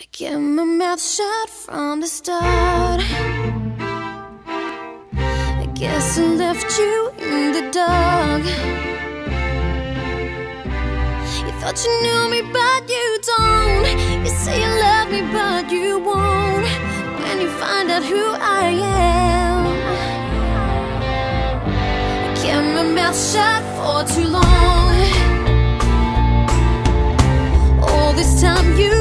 I kept my mouth shut from the start. I guess I left you in the dark. You thought you knew me, but you don't. You say you love me, but you won't. When you find out who I am, I kept my mouth shut for too long. All this time you